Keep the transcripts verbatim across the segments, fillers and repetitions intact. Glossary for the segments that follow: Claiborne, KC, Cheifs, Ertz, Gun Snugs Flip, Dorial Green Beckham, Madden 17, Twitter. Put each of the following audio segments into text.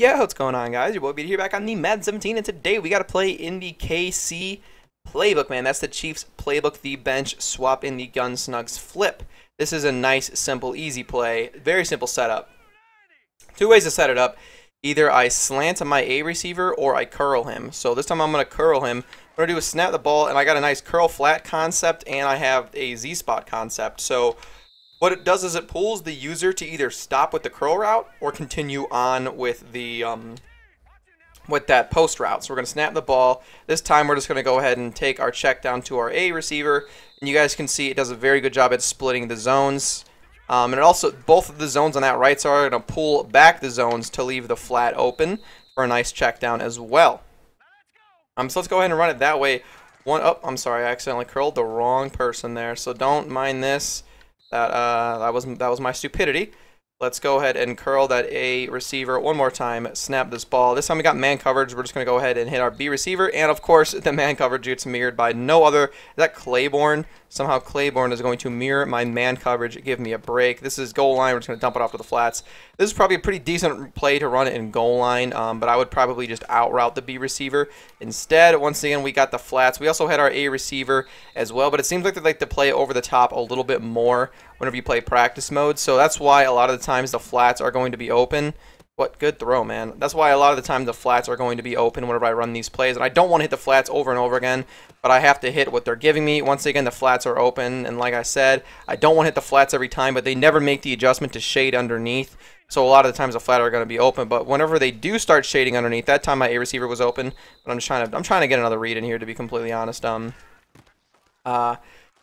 Yo, what's going on, guys? Your boy B here back on the Madden seventeen, and today we got to play in the K C playbook, man. That's the Chiefs playbook, the bench swap in the Gun Snugs Flip. This is a nice, simple, easy play. Very simple setup. Two ways to set it up. Either I slant on my A receiver or I curl him. So this time I'm going to curl him. What I'm going to do is snap the ball, and I got a nice curl flat concept, and I have a Z-spot concept. So what it does is it pulls the user to either stop with the curl route or continue on with the um, with that post route. So we're going to snap the ball. This time we're just going to go ahead and take our check down to our A receiver. And you guys can see it does a very good job at splitting the zones. Um, and it also, both of the zones on that right side are going to pull back the zones to leave the flat open for a nice check down as well. Um, so let's go ahead and run it that way. One, oh, I'm sorry, I accidentally curled the wrong person there. So don't mind this. That, uh, that was that was my stupidity. Let's go ahead and curl that A receiver one more time. Snap this ball. This time we got man coverage. We're just going to go ahead and hit our B receiver. And, of course, the man coverage gets mirrored by no other. Is that Claiborne? Somehow Claiborne is going to mirror my man coverage. Give me a break. This is goal line. We're just going to dump it off to the flats. This is probably a pretty decent play to run it in goal line, um, but I would probably just outroute the B receiver. Instead, once again, we got the flats. We also had our A receiver as well, but it seems like they like to play over the top a little bit more whenever you play practice mode. So that's why a lot of the times the flats are going to be open. What good throw, man. That's why a lot of the time the flats are going to be open whenever I run these plays. And I don't want to hit the flats over and over again, but I have to hit what they're giving me. Once again, the flats are open. And like I said, I don't want to hit the flats every time, but they never make the adjustment to shade underneath. So a lot of the times the flats are going to be open. But whenever they do start shading underneath, that time my A receiver was open. But I'm just trying to I'm trying to get another read in here, to be completely honest. Um uh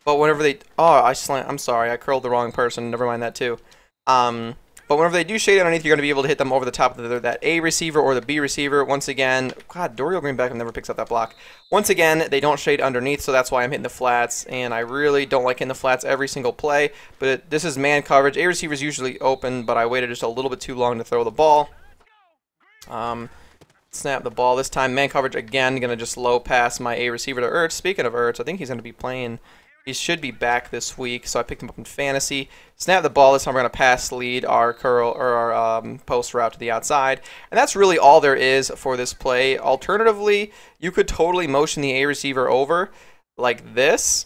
but whenever they oh, I slant I'm sorry, I curled the wrong person. Never mind that too. Um But whenever they do shade underneath, you're going to be able to hit them over the top of the, that A receiver or the B receiver. Once again, God, Dorial Green Beckham never picks up that block. Once again, they don't shade underneath, so that's why I'm hitting the flats. And I really don't like hitting the flats every single play. But it, this is man coverage. A receiver is usually open, but I waited just a little bit too long to throw the ball. Um, snap the ball this time. Man coverage again. Going to just low pass my A receiver to Ertz. Speaking of Ertz, I think he's going to be playing. He should be back this week, so I picked him up in fantasy. Snap the ball. This time we're going to pass lead our curl or our um, post route to the outside. And that's really all there is for this play. Alternatively, you could totally motion the A receiver over like this,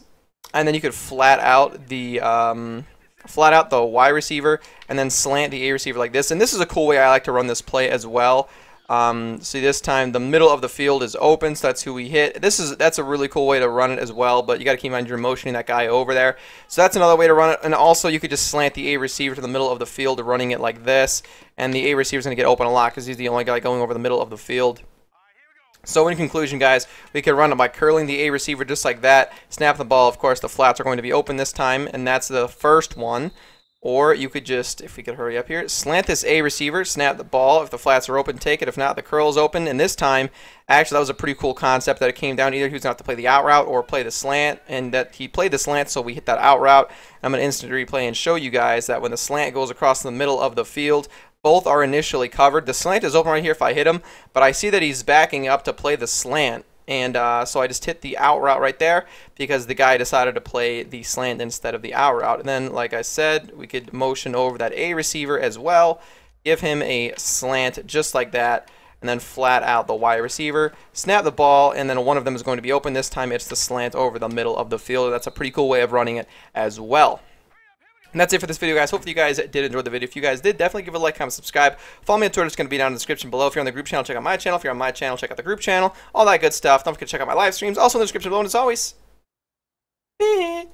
and then you could flat out the um, flat out the Y receiver and then slant the A receiver like this. And this is a cool way I like to run this play as well. Um, see, this time the middle of the field is open, so that's who we hit. This is that's a really cool way to run it as well, but you got to keep in mind you're motioning that guy over there. So that's another way to run it, and also you could just slant the A receiver to the middle of the field, running it like this, and the A receiver is going to get open a lot because he's the only guy going over the middle of the field. So in conclusion, guys, we could run it by curling the A receiver just like that, snap the ball. Of course, the flats are going to be open this time, and that's the first one. Or you could just, if we could hurry up here, slant this A receiver, snap the ball. If the flats are open, take it. If not, the curl's open. And this time, actually, that was a pretty cool concept that it came down. Either he was going to have to play the out route or play the slant. And that he played the slant, so we hit that out route. I'm going to instant replay and show you guys that when the slant goes across the middle of the field, both are initially covered. The slant is open right here if I hit him. But I see that he's backing up to play the slant. And uh, so I just hit the out route right there because the guy decided to play the slant instead of the out route. And then, like I said, we could motion over that A receiver as well, give him a slant just like that, and then flat out the Y receiver, snap the ball, and then one of them is going to be open. This time it's the slant over the middle of the field. That's a pretty cool way of running it as well. And that's it for this video, guys. Hopefully you guys did enjoy the video. If you guys did, definitely give it a like, comment, subscribe. Follow me on Twitter. It's going to be down in the description below. If you're on the group channel, check out my channel. If you're on my channel, check out the group channel. All that good stuff. Don't forget to check out my live streams. Also in the description below. And as always, peace.